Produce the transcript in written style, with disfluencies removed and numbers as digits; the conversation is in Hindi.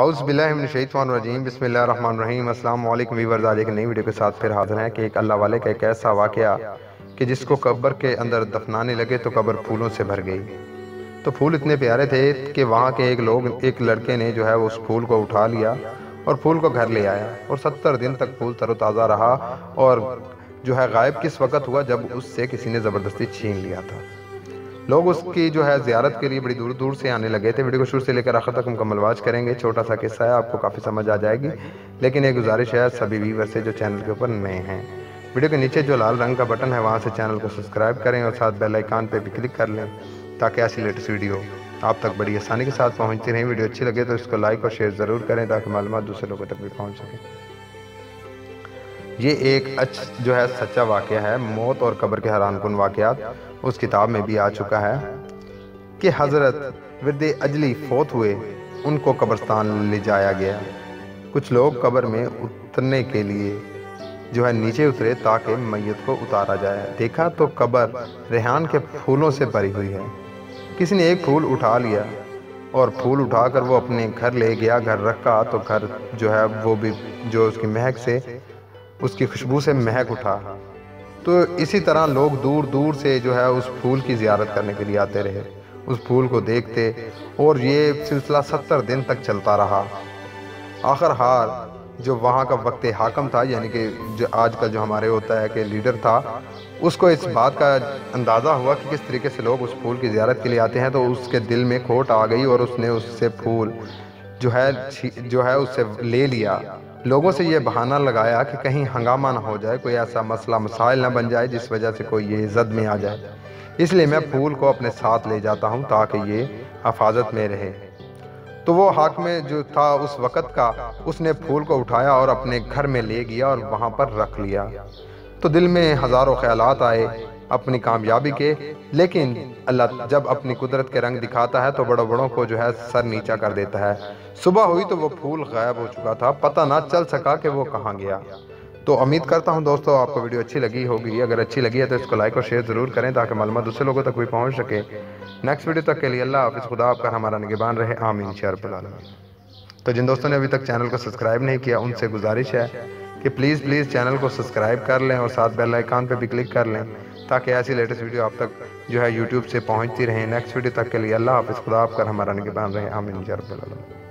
आउज़बिल्लाहिमिनश्शैतानिर्रजीम बिस्मिल्लाहिर्रहमानिर्रहीम। अस्सलाम वालेकुम वीवर्स, आज एक नई वीडियो के साथ फिर हाज़िर हैं कि एक अल्लाह वाले का एक ऐसा वाक़या कि जिसको कब्र के अंदर दफनाने लगे तो कब्र फूलों से भर गई। तो फूल इतने प्यारे थे कि वहाँ के एक लड़के ने जो है वो उस फूल को उठा लिया और फूल को घर ले आया और 70 दिन तक फूल तरोताज़ा रहा और जो है गायब किस वक़्त हुआ जब उससे किसी ने ज़बरदस्ती छीन लिया था। लोग उसकी जो है ज़ियारत के लिए बड़ी दूर दूर से आने लगे थे। वीडियो को शुरू से लेकर आखिर तक मुकम्मल वाच करेंगे। छोटा सा किस्सा है, आपको काफ़ी समझ आ जाएगी, लेकिन एक गुजारिश है सभी व्यूअर से जो चैनल के ऊपर नए हैं, वीडियो के नीचे जो लाल रंग का बटन है वहाँ से चैनल को सब्सक्राइब करें और साथ बेल आइकन पर भी क्लिक कर लें ताकि ऐसी लेटेस्ट वीडियो आप तक बड़ी आसानी के साथ पहुँचती रहें। वीडियो अच्छी लगे तो इसको लाइक और शेयर ज़रूर करें ताकि मालूमात दूसरे लोगों तक भी पहुँच सकें। ये एक जो है सच्चा वाक़या है, मौत और कब्र के हैरानकुन वाक़यात उस किताब में भी आ चुका है कि हज़रत विरदे अजली फौत हुए, उनको कब्रस्तान ले जाया गया। कुछ लोग कब्र में उतरने के लिए जो है नीचे उतरे ताकि मैयत को उतारा जाए। देखा तो कब्र रेहान के फूलों से भरी हुई है। किसी ने एक फूल उठा लिया और फूल उठाकर वो अपने घर ले गया। घर रखा तो घर जो है वो भी जो उसकी महक से उसकी खुशबू से महक उठा। तो इसी तरह लोग दूर दूर से जो है उस फूल की ज़ियारत करने के लिए आते रहे, उस फूल को देखते, और ये सिलसिला 70 दिन तक चलता रहा। आखिर हार जो वहाँ का वक्त हाकम था, यानी कि जो आजकल जो हमारे होता है कि लीडर था, उसको इस बात का अंदाज़ा हुआ कि किस तरीके से लोग उस फूल की ज़ियारत के लिए आते हैं। तो उसके दिल में खोट आ गई और उसने उससे फूल जो है उससे ले लिया। लोगों से ये बहाना लगाया कि कहीं हंगामा ना हो जाए, कोई ऐसा मसला मसाइल ना बन जाए जिस वजह से कोई ये इज्जत में आ जाए, इसलिए मैं फूल को अपने साथ ले जाता हूँ ताकि ये हिफाजत में रहे। तो वो हाकिम जो था उस वक़्त का, उसने फूल को उठाया और अपने घर में ले गया और वहाँ पर रख लिया। तो दिल में हज़ारों ख्यालात आए अपनी कामयाबी के, लेकिन अल्लाह जब अपनी कुदरत के रंग दिखाता है तो बड़ों बड़ों को जो है सर नीचा कर देता है। सुबह हुई तो वो फूल गायब हो चुका था, पता ना चल सका कि वो कहाँ गया। तो उम्मीद करता हूँ दोस्तों आपको वीडियो अच्छी लगी होगी। अगर अच्छी लगी है तो इसको लाइक और शेयर ज़रूर करें ताकि मालूमात दूसरे लोगों तक भी पहुँच सके। नेक्स्ट वीडियो तक के लिए अल्लाह हाफ़िज़, खुदा आपका हमारा निगहबान रहे, आमीन या रब्बल आलमीन। तो जिन दोस्तों ने अभी तक चैनल को सब्सक्राइब नहीं किया उनसे गुजारिश है कि प्लीज़ चैनल को सब्सक्राइब कर लें और साथ बेल आइकन पर भी क्लिक कर लें ताकि ऐसी लेटेस्ट वीडियो आप तक जो है यूट्यूब से पहुँचती रहें। नेक्स्ट वीडियो तक के लिए अल्लाह हाफ़िज़, खुदा आपका हमारा निगहबान रहे, आमीन या रब्बल आलमीन।